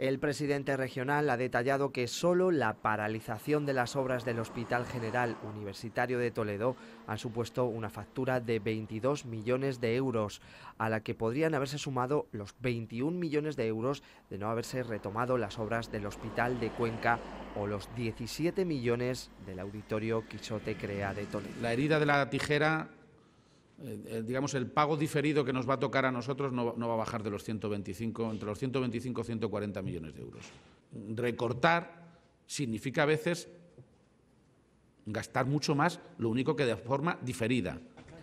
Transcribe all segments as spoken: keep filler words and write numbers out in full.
El presidente regional ha detallado que solo la paralización de las obras del Hospital General Universitario de Toledo ha supuesto una factura de veintidós millones de euros, a la que podrían haberse sumado los veintiún millones de euros de no haberse retomado las obras del Hospital de Cuenca o los diecisiete millones del Auditorio Quixote Crea de Toledo. La herida de la tijera, eh, digamos, el pago diferido que nos va a tocar a nosotros no, no va a bajar de los ciento veinticinco, entre los ciento veinticinco y ciento cuarenta millones de euros. Recortar significa a veces gastar mucho más, lo único que de forma diferida.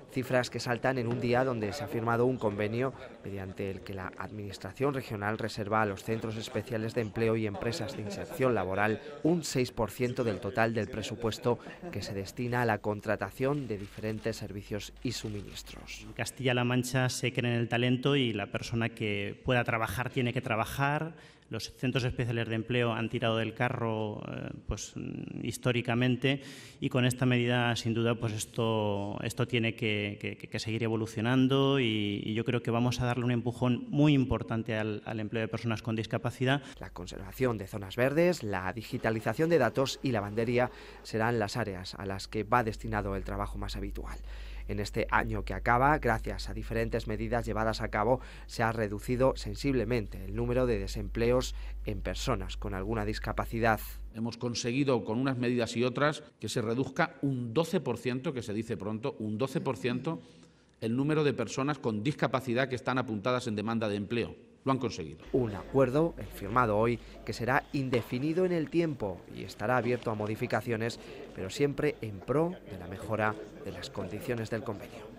Cifras que saltan en un día donde se ha firmado un convenio mediante el que la Administración Regional reserva a los Centros Especiales de Empleo y Empresas de Inserción Laboral un seis por ciento del total del presupuesto que se destina a la contratación de diferentes servicios y suministros. En Castilla-La Mancha se cree en el talento y la persona que pueda trabajar tiene que trabajar. Los centros especiales de empleo han tirado del carro pues, históricamente, y con esta medida, sin duda, pues esto, esto tiene que, que, que seguir evolucionando, y, y yo creo que vamos a darle un empujón muy importante al, al empleo de personas con discapacidad. La conservación de zonas verdes, la digitalización de datos y la lavandería serán las áreas a las que va destinado el trabajo más habitual. En este año que acaba, gracias a diferentes medidas llevadas a cabo, se ha reducido sensiblemente el número de desempleos en personas con alguna discapacidad. Hemos conseguido, con unas medidas y otras, que se reduzca un doce por ciento, que se dice pronto, un doce por ciento el número de personas con discapacidad que están apuntadas en demanda de empleo. Lo han conseguido. Un acuerdo, el firmado hoy, que será indefinido en el tiempo y estará abierto a modificaciones, pero siempre en pro de la mejora de las condiciones del convenio.